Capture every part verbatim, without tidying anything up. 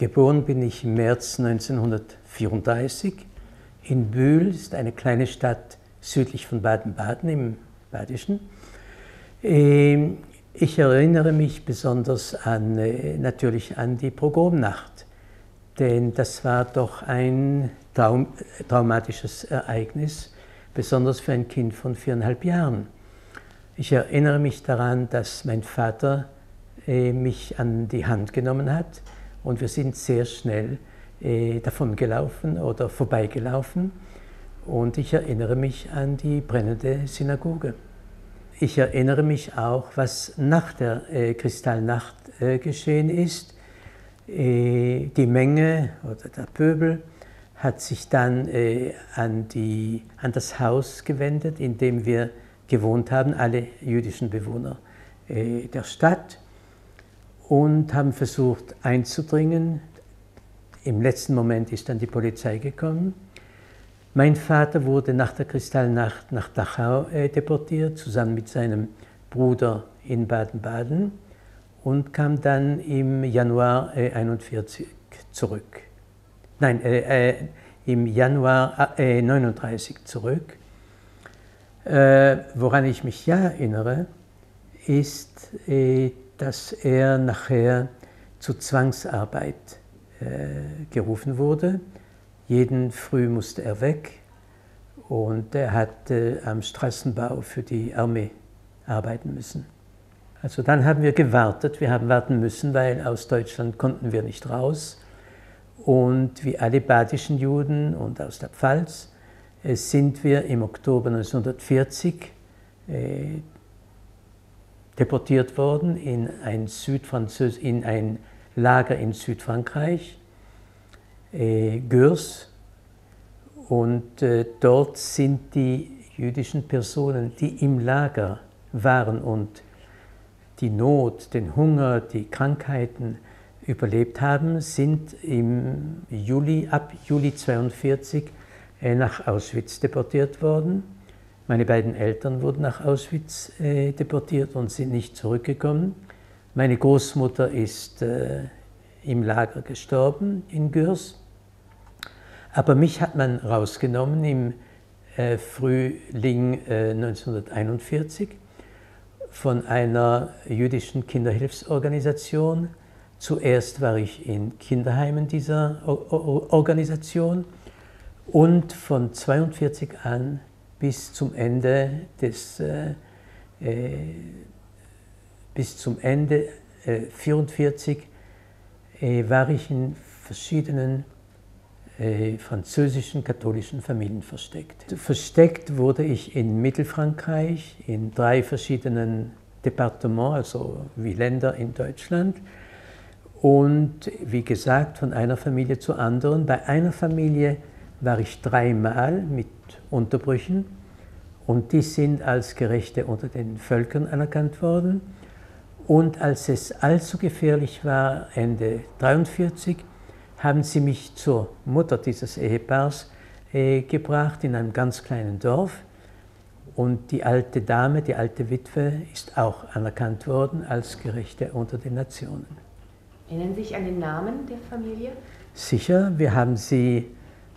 Geboren bin ich im März neunzehnhundertvierunddreißig in Bühl, ist eine kleine Stadt südlich von Baden-Baden im Badischen. Ich erinnere mich besonders an, natürlich an die Pogromnacht, denn das war doch ein Traum, traumatisches Ereignis, besonders für ein Kind von viereinhalb Jahren. Ich erinnere mich daran, dass mein Vater äh, mich an die Hand genommen hat und wir sind sehr schnell äh, davongelaufen oder vorbeigelaufen. Und ich erinnere mich an die brennende Synagoge. Ich erinnere mich auch, was nach der äh, Kristallnacht äh, geschehen ist. Äh, die Menge oder der Pöbel hat sich dann äh, an, die, an das Haus gewendet, in dem wir gewohnt haben, alle jüdischen Bewohner äh, der Stadt, und haben versucht einzudringen. Im letzten Moment ist dann die Polizei gekommen. Mein Vater wurde nach der Kristallnacht nach Dachau äh, deportiert, zusammen mit seinem Bruder in Baden-Baden, und kam dann im Januar neunzehnhunderteinundvierzig äh, zurück. Nein, äh, äh, im Januar neunzehnhundertneununddreißig äh, zurück. Äh, woran ich mich ja erinnere, ist, äh, dass er nachher zu Zwangsarbeit äh, gerufen wurde. Jeden Früh musste er weg, und er hat äh, am Straßenbau für die Armee arbeiten müssen. Also dann haben wir gewartet, wir haben warten müssen, weil aus Deutschland konnten wir nicht raus. Und wie alle badischen Juden und aus der Pfalz äh, sind wir im Oktober neunzehnhundertvierzig äh, deportiert worden in ein, Südfranzös in ein Lager in Südfrankreich, Gurs, und äh, dort sind die jüdischen Personen, die im Lager waren und die Not, den Hunger, die Krankheiten überlebt haben, sind im Juli, ab Juli neunzehnhundertzweiundvierzig äh, nach Auschwitz deportiert worden. Meine beiden Eltern wurden nach Auschwitz äh, deportiert und sind nicht zurückgekommen. Meine Großmutter ist äh, im Lager gestorben in Gurs. Aber mich hat man rausgenommen im äh, Frühling äh, neunzehnhunderteinundvierzig von einer jüdischen Kinderhilfsorganisation. Zuerst war ich in Kinderheimen dieser o o Organisation und von neunzehnhundertzweiundvierzig an bis zum Ende des äh, äh, bis zum Ende neunzehnhundertvierundvierzig äh, äh, war ich in verschiedenen französischen katholischen Familien versteckt. Versteckt wurde ich in Mittelfrankreich, in drei verschiedenen Departements, also wie Länder in Deutschland. Und wie gesagt, von einer Familie zur anderen. Bei einer Familie war ich dreimal mit Unterbrüchen, und die sind als Gerechte unter den Völkern anerkannt worden. Und als es allzu gefährlich war, Ende neunzehnhundertdreiundvierzig, haben sie mich zur Mutter dieses Ehepaars äh, gebracht, in einem ganz kleinen Dorf. Und die alte Dame, die alte Witwe, ist auch anerkannt worden als Gerechte unter den Nationen. Erinnern Sie sich an den Namen der Familie? Sicher, wir haben sie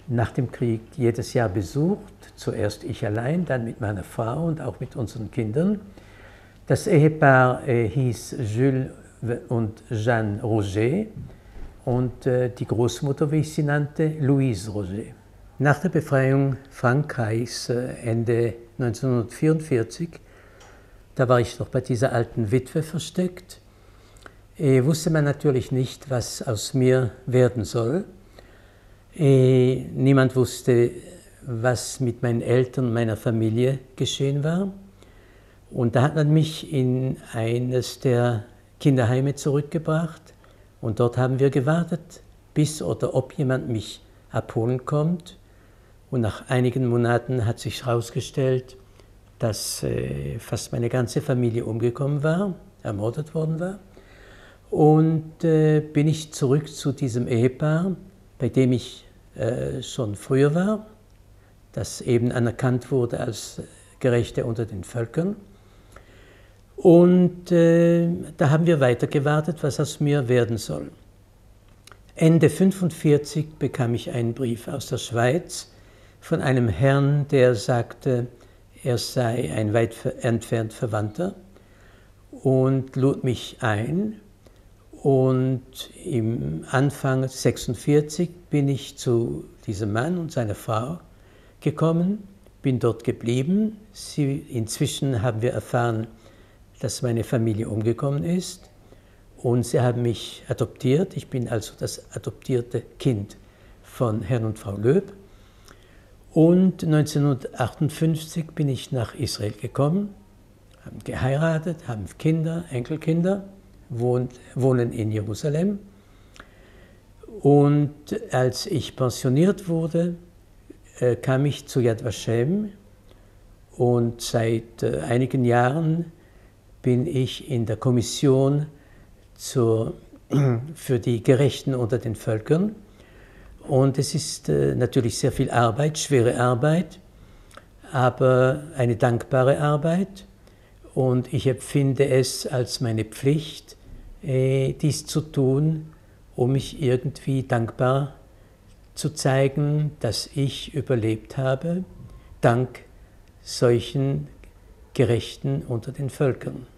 nach dem Krieg jedes Jahr besucht. Zuerst ich allein, dann mit meiner Frau und auch mit unseren Kindern. Das Ehepaar äh, hieß Jules und Jeanne Roger. Und äh, die Großmutter, wie ich sie nannte, Louise Roger. Nach der Befreiung Frankreichs äh, Ende neunzehnhundertvierundvierzig, da war ich noch bei dieser alten Witwe versteckt, äh, wusste man natürlich nicht, was aus mir werden soll. Äh, niemand wusste, was mit meinen Eltern, meiner Familie geschehen war. Und da hat man mich in eines der Kinderheime zurückgebracht. Und dort haben wir gewartet, bis oder ob jemand mich abholen kommt. Und nach einigen Monaten hat sich herausgestellt, dass äh, fast meine ganze Familie umgekommen war, ermordet worden war. Und äh, bin ich zurück zu diesem Ehepaar, bei dem ich äh, schon früher war, das eben anerkannt wurde als Gerechte unter den Völkern. Und äh, da haben wir weiter gewartet, was aus mir werden soll. Ende neunzehnhundertfünfundvierzig bekam ich einen Brief aus der Schweiz von einem Herrn, der sagte, er sei ein weit entfernt Verwandter und lud mich ein. Und im Anfang sechsundvierzig bin ich zu diesem Mann und seiner Frau gekommen, bin dort geblieben. Sie, inzwischen haben wir erfahren, dass meine Familie umgekommen ist und sie haben mich adoptiert. Ich bin also das adoptierte Kind von Herrn und Frau Löb. Und neunzehnhundertachtundfünfzig bin ich nach Israel gekommen, haben geheiratet, haben Kinder, Enkelkinder. Wohnen in Jerusalem. Und als ich pensioniert wurde, kam ich zu Yad Vashem und seit einigen Jahren bin ich in der Kommission zur, für die Gerechten unter den Völkern. Und es ist natürlich sehr viel Arbeit, schwere Arbeit, aber eine dankbare Arbeit. Und ich empfinde es als meine Pflicht, dies zu tun, um mich irgendwie dankbar zu zeigen, dass ich überlebt habe, dank solchen Gerechten unter den Völkern.